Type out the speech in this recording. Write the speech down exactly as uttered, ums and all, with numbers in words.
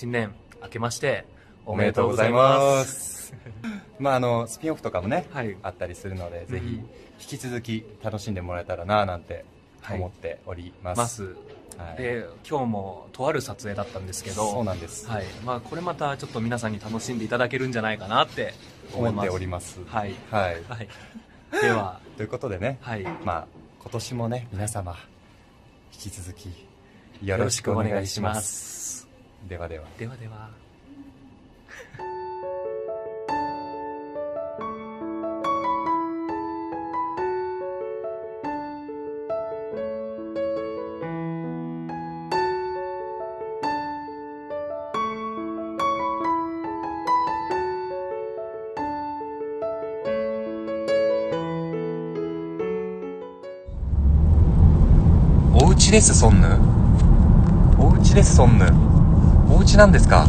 新年明けましておめでとうございます。まああのスピンオフとかもね、はい、あったりするので、ぜひ引き続き楽しんでもらえたらななんて思っております。はいますはい、で今日もとある撮影だったんですけど、そうなんです。はい。まあこれまたちょっと皆さんに楽しんでいただけるんじゃないかなって思っております。はいはいはい。ではということでね、はい、まあ今年もね皆様引き続きよろしくお願いします。ではでは。ではでは。お家ですソンヌ。お家ですソンヌ。お家なんですか。